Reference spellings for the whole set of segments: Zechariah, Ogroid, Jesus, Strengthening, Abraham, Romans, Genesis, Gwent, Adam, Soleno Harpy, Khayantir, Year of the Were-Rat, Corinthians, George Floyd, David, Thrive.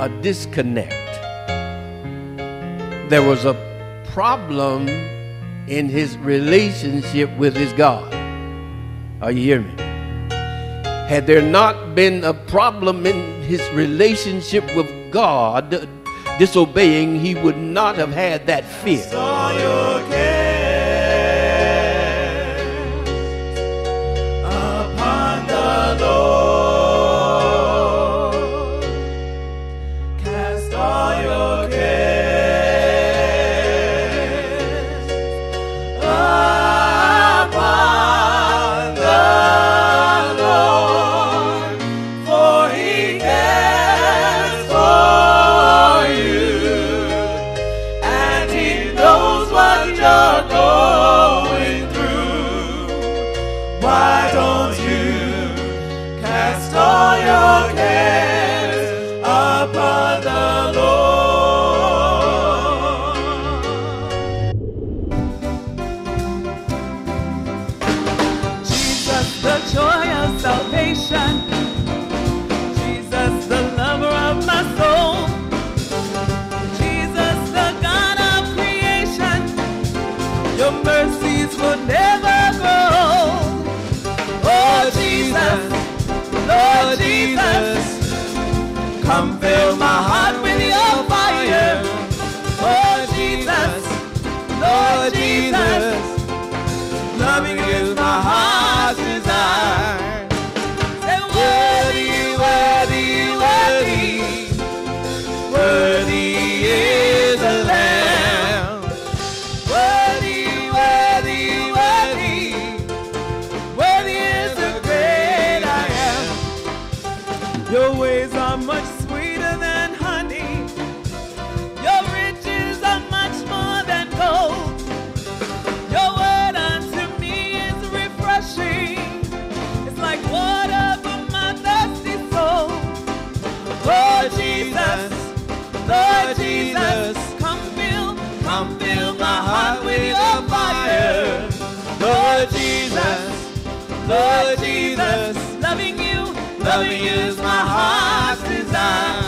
a disconnect. There was a problem in his relationship with his God. Are you hearing me? Had there not been a problem in his relationship with God, disobeying, he would not have had that fear. I saw your cares upon the Lord. Cast all your cares upon the Lord, for he cares for you, and he knows what you're going through. Why don't you cast all your cares upon the Lord? Jesus, the joy of salvation. Jesus, the lover of my soul. Jesus, the God of creation. Your mercies will never grow old. Oh Jesus, Lord Jesus, come fill my heart with your fire. Oh Jesus, Lord Jesus, loving is my heart. Lord Jesus, come fill my heart with your fire. Lord Jesus, loving you is my heart's desire. Say, worthy, worthy, worthy, worthy, so worthy is the Lamb. Worthy, worthy, worthy, worthy is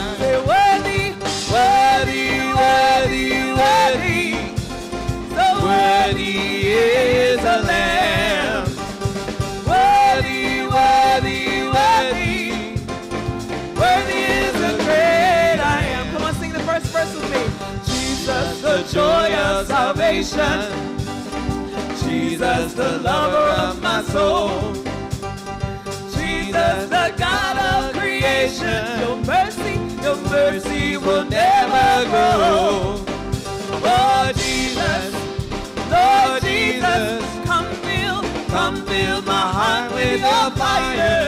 the great. Jesus, the joy of salvation. Jesus, the lover of my soul. Jesus, the God of creation. Your mercy will never grow. Lord Jesus, come fill my heart with your fire.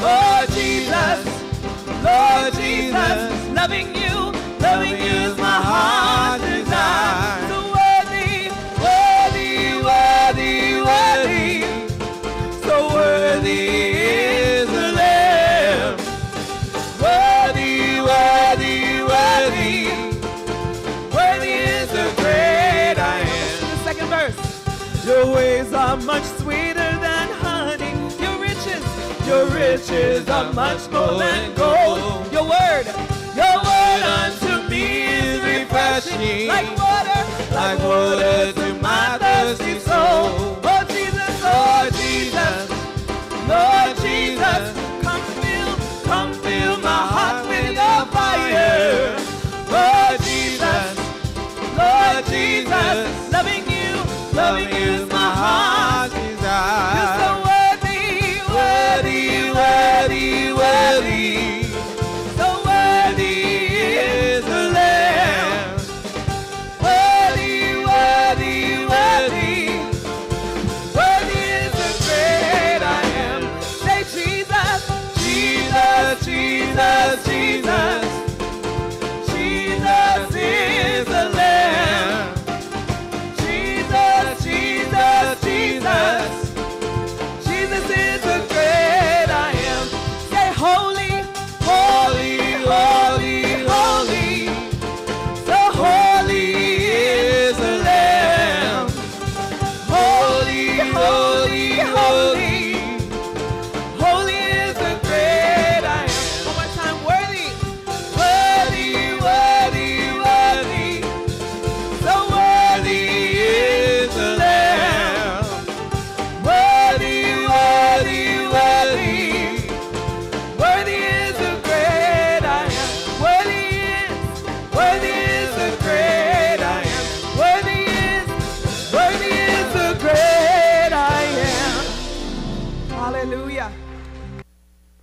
Lord Jesus, loving you is my heart's desire. So worthy, worthy, worthy, worthy, so worthy is the Lamb. Worthy, worthy, worthy, worthy is the great I am. The second verse. Your ways are much sweeter than honey. Your riches are much more than gold. Your word unto me is refreshing, like water to my thirsty soul. Oh Jesus, Lord Jesus, Lord Jesus, come fill my heart with your fire. Lord Jesus, loving you is my heart's desire. Worthy, worthy, so worthy is the Lamb. Worthy, worthy, worthy,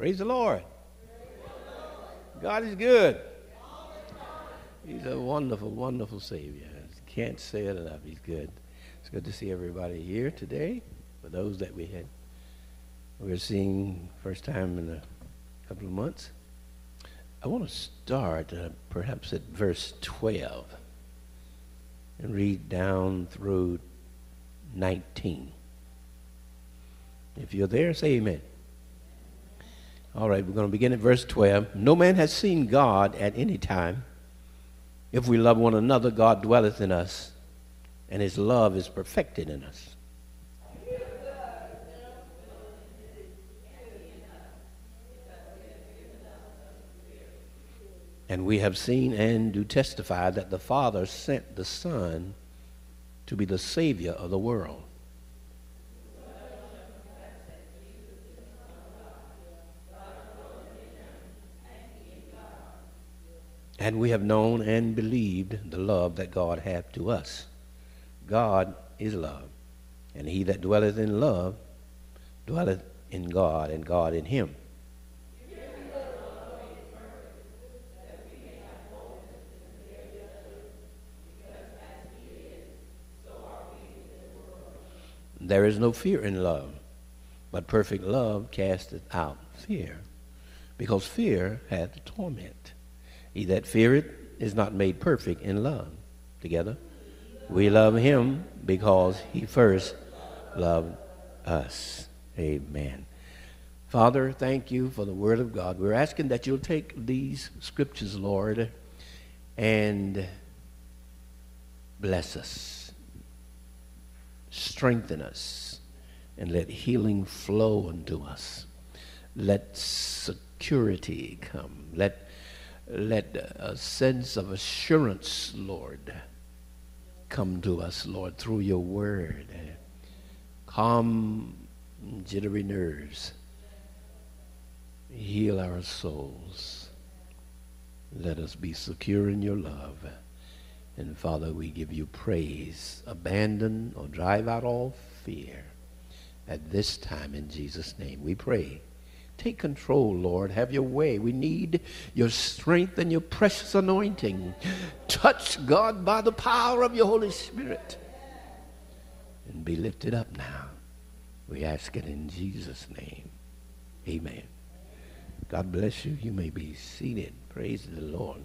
Praise the Lord. God is good. He's a wonderful, wonderful Savior. Can't say it enough. He's good. It's good to see everybody here today. For those that we're seeing first time in a couple of months. I want to start perhaps at verse 12 and read down through 19. If you're there, say amen. All right, we're going to begin at verse 12. No man has seen God at any time. If we love one another, God dwelleth in us, and his love is perfected in us. And we have seen and do testify that the Father sent the Son to be the Savior of the world. And we have known and believed the love that God hath to us. God is love, and he that dwelleth in love dwelleth in God, and God in him. There is no fear in love, but perfect love casteth out fear, because fear hath torment. He that feareth is not made perfect in love. Together, we love him because he first loved us. Amen. Father, thank you for the word of God. We're asking that you'll take these scriptures, Lord, and bless us, strengthen us, and let healing flow unto us. Let security come. Let a sense of assurance, Lord, come to us, Lord, through your word. Calm jittery nerves. Heal our souls. Let us be secure in your love. And Father, we give you praise. Abandon or drive out all fear at this time, in Jesus' name we pray. Take control, Lord. Have your way. We need your strength and your precious anointing. Touch, God, by the power of your Holy Spirit. And be lifted up now. We ask it in Jesus' name. Amen. God bless you. You may be seated. Praise the Lord.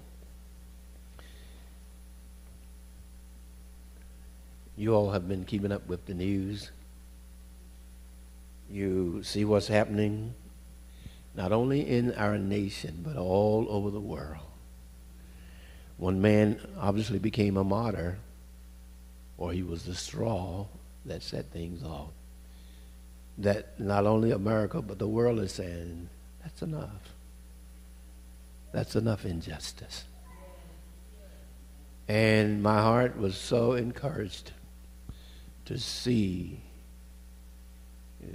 You all have been keeping up with the news. You see what's happening. Not only in our nation, but all over the world. One man obviously became a martyr, or he was the straw that set things off. That not only America, but the world is saying, that's enough. That's enough injustice. And my heart was so encouraged to see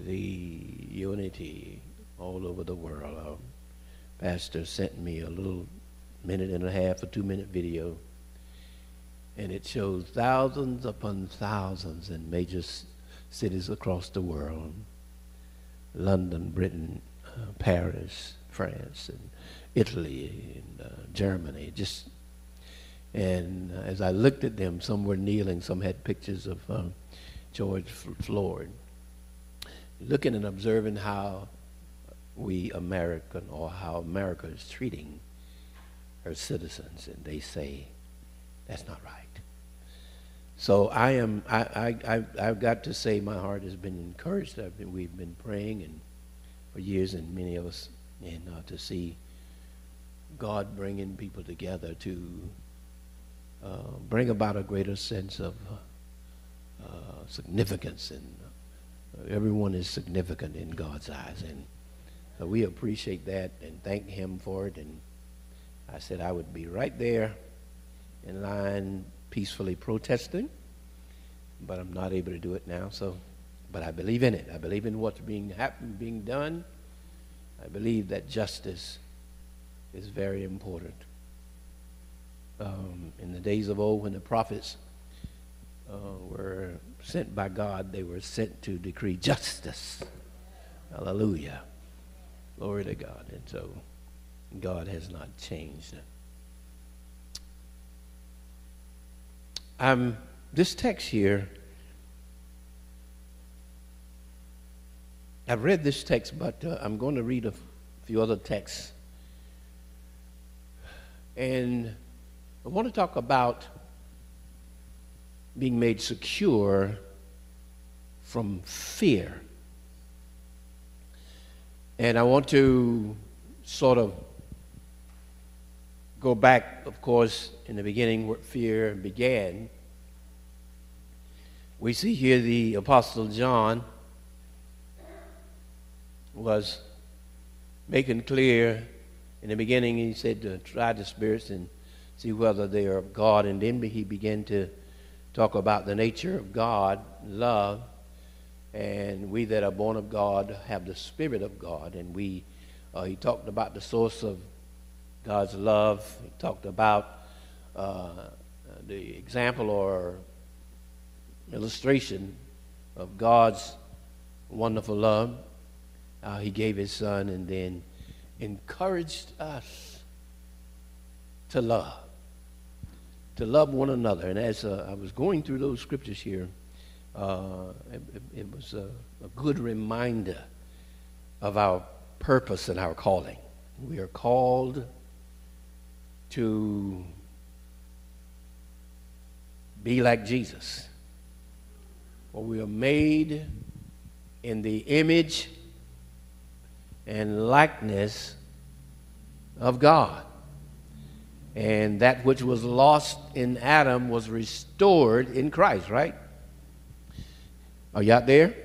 the unity all over the world. Our pastor sent me a little minute and a half or 2-minute video, and it shows thousands upon thousands in major cities across the world. London, Britain, Paris, France, and Italy, and Germany. And as I looked at them, some were kneeling, some had pictures of George Floyd. Looking and observing how America is treating her citizens, and they say that's not right. So I've got to say my heart has been encouraged. We've been praying and for years, and many of us, and to see God bringing people together to bring about a greater sense of significance, and everyone is significant in God's eyes. And so we appreciate that and thank him for it. And I said I would be right there in line peacefully protesting, but I'm not able to do it now. But I believe in it. I believe in what's being done. I believe that justice is very important. In the days of old, when the prophets were sent by God, they were sent to decree justice. Hallelujah. Glory to God. And so God has not changed. This text here, I've read this text, but I'm going to read a few other texts. And I want to talk about being made secure from fear. And I want to sort of go back, of course, in the beginning where fear began. We see here the Apostle John was making clear in the beginning, he said to try the spirits and see whether they are of God. And then he began to talk about the nature of God, love, and we that are born of God have the Spirit of God. And he talked about the source of God's love. He talked about the example or illustration of God's wonderful love. He gave his son and then encouraged us to love one another. And as I was going through those scriptures here, it was a good reminder of our purpose and our calling. We are called to be like Jesus. For we are made in the image and likeness of God. And that which was lost in Adam was restored in Christ, right? Are you out there?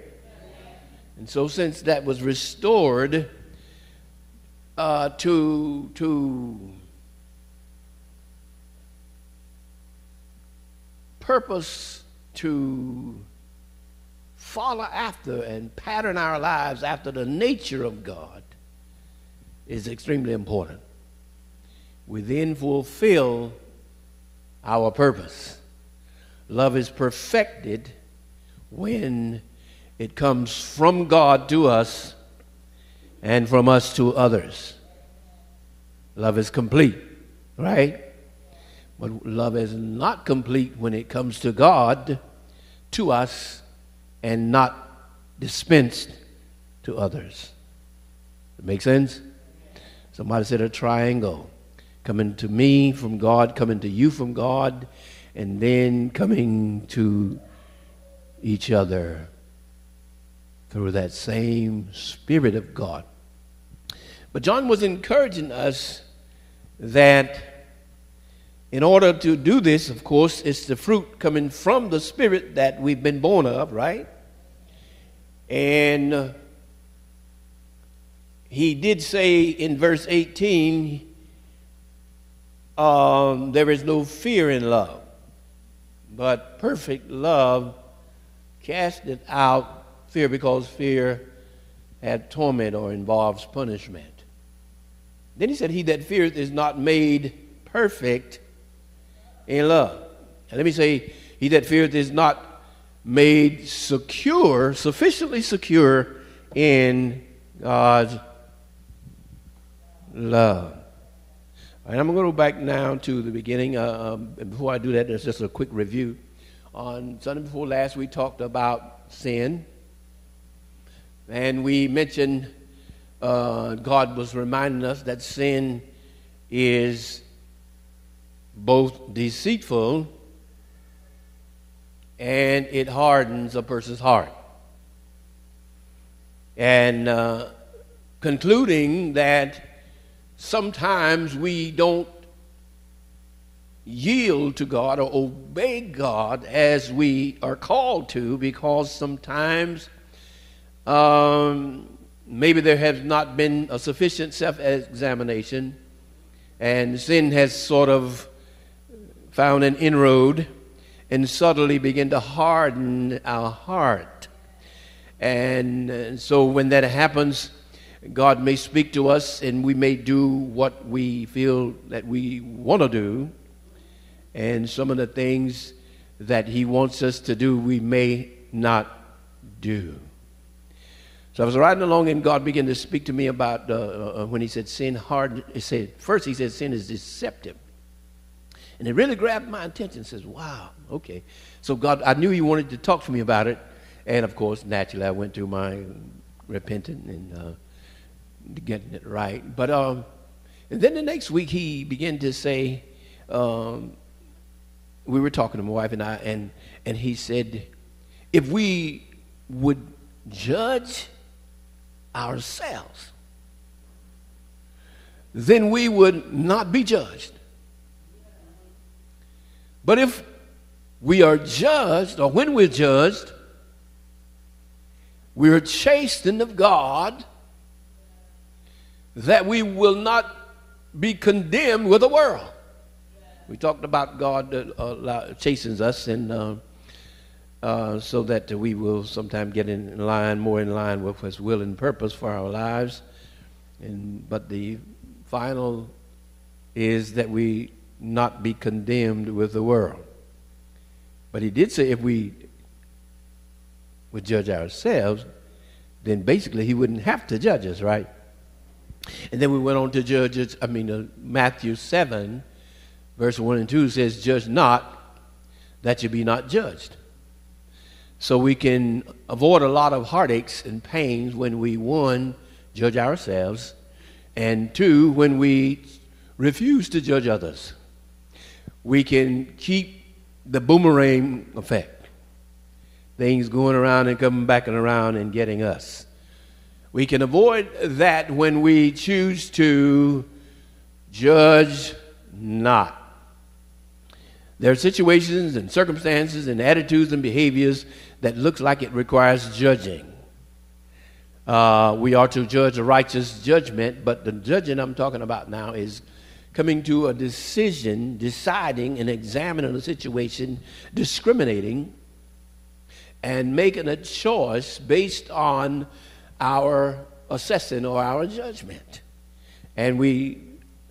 And so since that was restored to purpose to follow after and pattern our lives after the nature of God is extremely important. We then fulfill our purpose. Love is perfected when it comes from God to us and from us to others. Love is complete, right? But love is not complete when it comes to God, to us, and not dispensed to others. Does that make sense? Somebody said a triangle. Coming to me from God, coming to you from God, and then coming to each other through that same Spirit of God. But John was encouraging us that in order to do this, of course, it's the fruit coming from the Spirit that we've been born of, right? And he did say in verse 18, there is no fear in love, but perfect love casteth out fear, because fear hath torment or involves punishment. Then he said, he that feareth is not made perfect in love. And let me say, he that feareth is not made secure, sufficiently secure in God's love. All right, I'm going to go back now to the beginning. Before I do that, there's just a quick review. On Sunday before last, we talked about sin, and we mentioned God was reminding us that sin is both deceitful and it hardens a person's heart. And concluding that sometimes we don't yield to God or obey God as we are called to, because sometimes maybe there has not been a sufficient self-examination, and sin has sort of found an inroad and subtly begin to harden our heart. And so when that happens, God may speak to us and we may do what we feel that we want to do. And some of the things that he wants us to do, we may not do. So I was riding along, and God began to speak to me about when he said sin hard. He said, first he said sin is deceptive. And it really grabbed my attention. Says, wow, okay. So God, I knew he wanted to talk to me about it. And, of course, naturally, I went through my repentant and getting it right. But and then the next week he began to say, we were talking to my wife and I, and he said, if we would judge ourselves, then we would not be judged. But if we are judged, or when we're judged, we are chastened of God, that we will not be condemned with the world. We talked about God chastens us, and so that we will sometimes get in line, more in line with His will and purpose for our lives. But the final is that we not be condemned with the world. But He did say if we would judge ourselves, then basically He wouldn't have to judge us, right? And then we went on to Matthew 7, verse 1 and 2 says, judge not, that you be not judged. So we can avoid a lot of heartaches and pains when we, one, judge ourselves, and two, when we refuse to judge others. We can keep the boomerang effect. Things going around and coming back and around and getting us. We can avoid that when we choose to judge not. There are situations and circumstances and attitudes and behaviors that looks like it requires judging. We are to judge a righteous judgment, but the judging I'm talking about now is coming to a decision, deciding and examining a situation, discriminating, and making a choice based on our assessing or our judgment. And we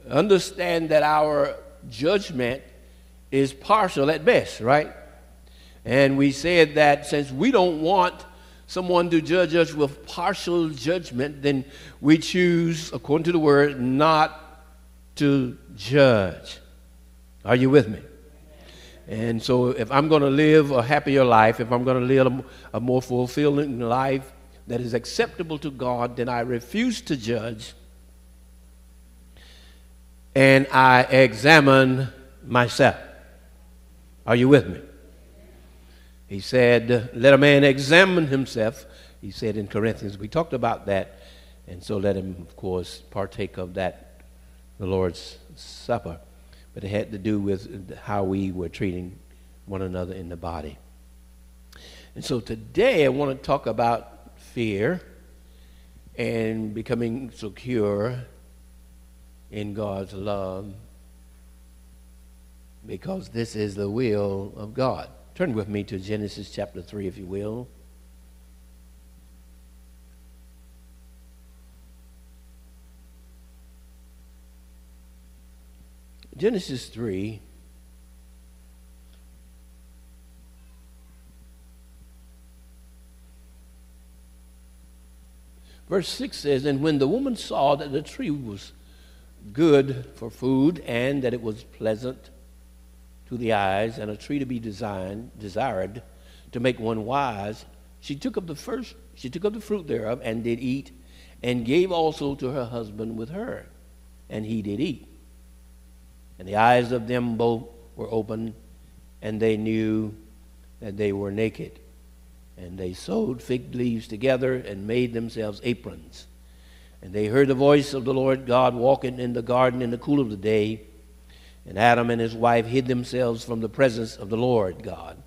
understand that our judgment is partial at best, right? And we said that since we don't want someone to judge us with partial judgment, then we choose, according to the word, not to judge. Are you with me? And so if I'm going to live a happier life, if I'm going to live a more fulfilling life that is acceptable to God, then I refuse to judge and I examine myself. Are you with me? He said, let a man examine himself. He said in Corinthians, we talked about that. And so let him, of course, partake of that, the Lord's Supper. But it had to do with how we were treating one another in the body. And so today I want to talk about fear and becoming secure in God's love, because this is the will of God. Turn with me to Genesis chapter 3, if you will. Genesis 3. Verse 6 says, and when the woman saw that the tree was good for food, and that it was pleasant to the eyes, and a tree to be desired to make one wise, she took up the fruit thereof, and did eat, and gave also to her husband with her, and he did eat. And the eyes of them both were open, and they knew that they were naked. And they sewed fig leaves together and made themselves aprons. And they heard the voice of the Lord God walking in the garden in the cool of the day. And Adam and his wife hid themselves from the presence of the Lord God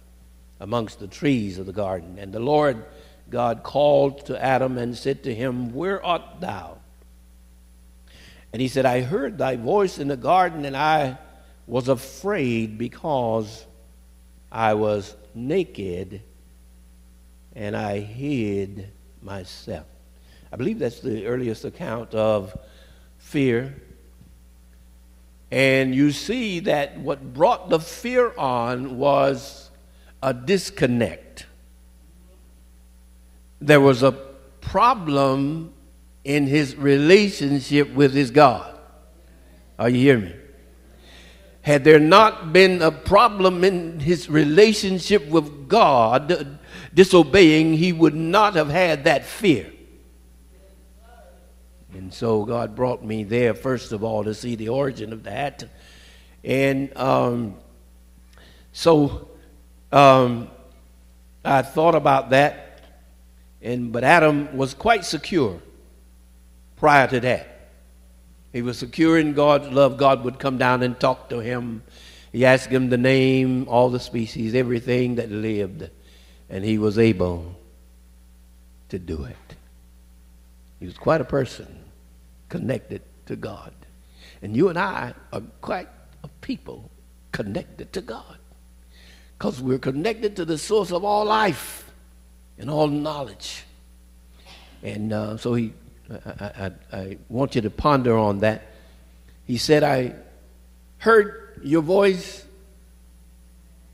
amongst the trees of the garden. And the Lord God called to Adam and said to him, where art thou? And he said, I heard thy voice in the garden, and I was afraid because I was naked, and I hid myself. I believe that's the earliest account of fear. And you see that what brought the fear on was a disconnect. There was a problem in his relationship with his God. Are you hearing me? Had there not been a problem in his relationship with God, disobeying, he would not have had that fear. And so God brought me there, first of all, to see the origin of that. And I thought about that, but Adam was quite secure prior to that. He was secure in God's love. God would come down and talk to him. He asked him to name all the species, everything that lived, and he was able to do it. He was quite a person connected to God. And you and I are quite a people connected to God, because we're connected to the source of all life and all knowledge. And so I want you to ponder on that. He said, I heard your voice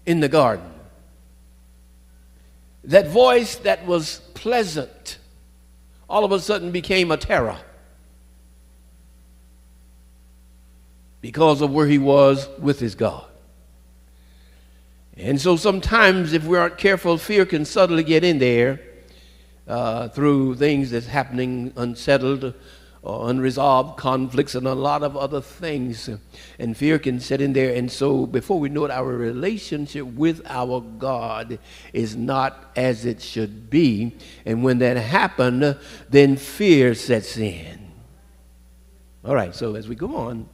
in the garden. That voice that was pleasant all of a sudden became a terror because of where he was with his God. And so sometimes if we aren't careful, fear can subtly get in there through things that's happening, unsettled or unresolved conflicts and a lot of other things. And fear can sit in there. And so before we know it, our relationship with our God is not as it should be. And when that happened, then fear sets in. All right, so as we go on,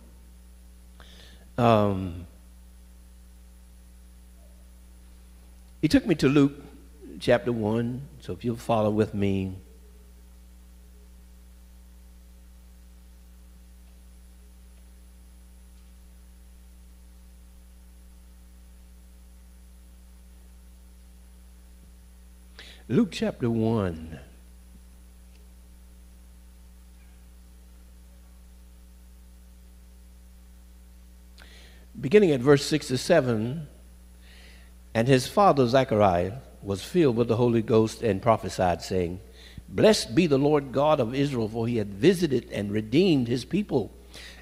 he took me to Luke chapter 1. So if you'll follow with me. Luke chapter 1. Beginning at verse 6 to 7, and his father Zechariah was filled with the Holy Ghost and prophesied, saying, Blessed be the Lord God of Israel, for he hath visited and redeemed his people,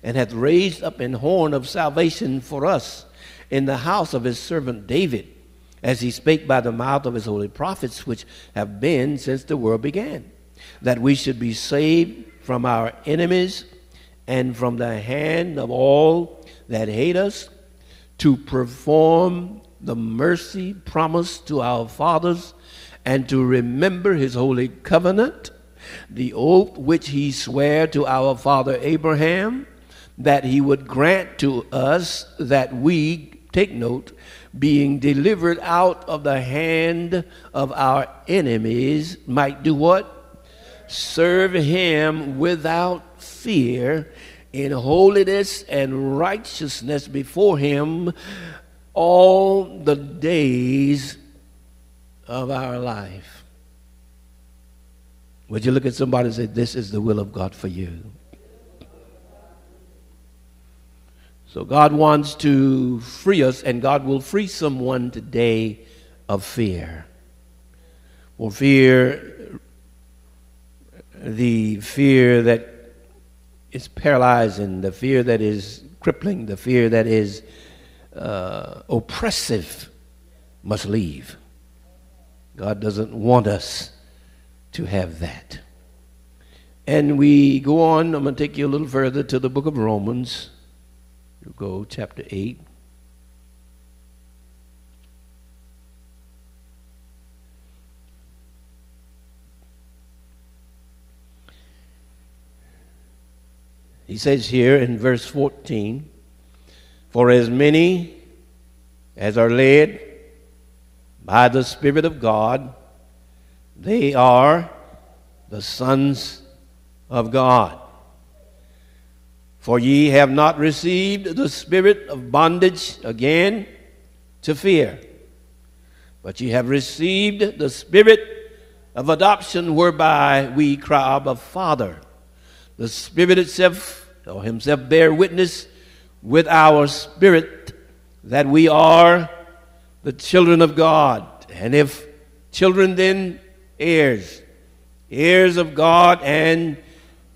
and hath raised up an horn of salvation for us in the house of his servant David, as he spake by the mouth of his holy prophets, which have been since the world began, that we should be saved from our enemies and from the hand of all that hate us, to perform the mercy promised to our fathers, and to remember his holy covenant, the oath which he sware to our father Abraham, that he would grant to us that we, take note, being delivered out of the hand of our enemies, might do what? Serve him without fear, in holiness and righteousness before him all the days of our life. Would you look at somebody and say, this is the will of God for you? So God wants to free us, and God will free someone today of fear. Well, fear, the fear that is paralyzing, the fear that is crippling, the fear that is oppressive must leave. God doesn't want us to have that. And we go on. I'm going to take you a little further to the book of Romans. You go chapter 8. He says here in verse 14, for as many as are led by the Spirit of God, they are the sons of God. For ye have not received the spirit of bondage again to fear, but ye have received the spirit of adoption, whereby we cry, Abba, Father. The Spirit itself, or himself, bear witness with our spirit that we are the children of God. And if children, then heirs, heirs of God and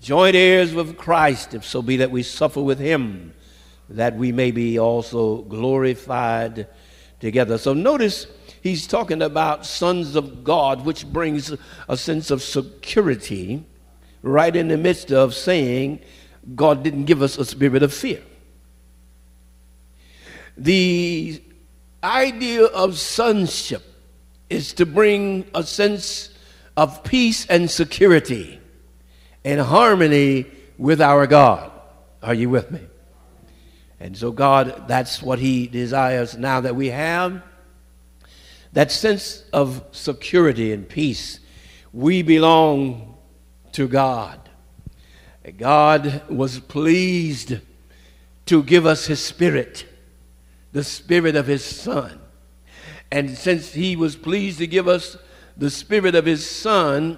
joint heirs with Christ, if so be that we suffer with him, that we may be also glorified together. So notice he's talking about sons of God, which brings a sense of security right in the midst of saying God didn't give us a spirit of fear. The idea of sonship is to bring a sense of peace and security and harmony with our God. Are you with me? And so God, that's what he desires now that we have that sense of security and peace. We belong to God. God was pleased to give us his spirit, the spirit of his son. And since he was pleased to give us the spirit of his son,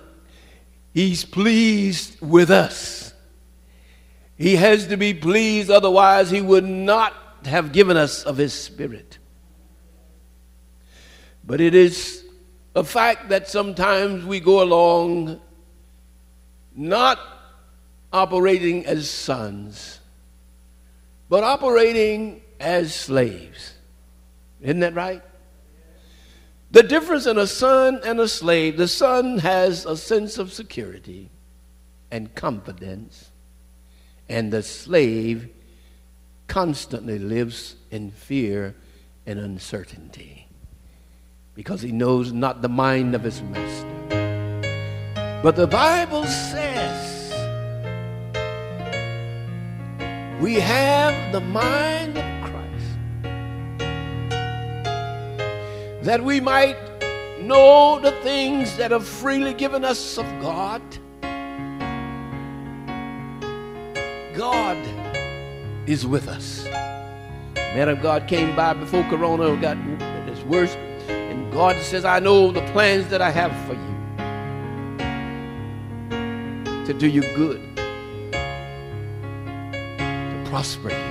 he's pleased with us. He has to be pleased, otherwise he would not have given us of his spirit. But it is a fact that sometimes we go along not operating as sons, but operating as slaves. Isn't that right? The difference in a son and a slave, the son has a sense of security and confidence, and the slave constantly lives in fear and uncertainty because he knows not the mind of his master. But the Bible says we have the mind of Christ, that we might know the things that are freely given us of God. God is with us. Man of God came by before Corona got at his worst, and God says, I know the plans that I have for you, to do you good, to prosper you,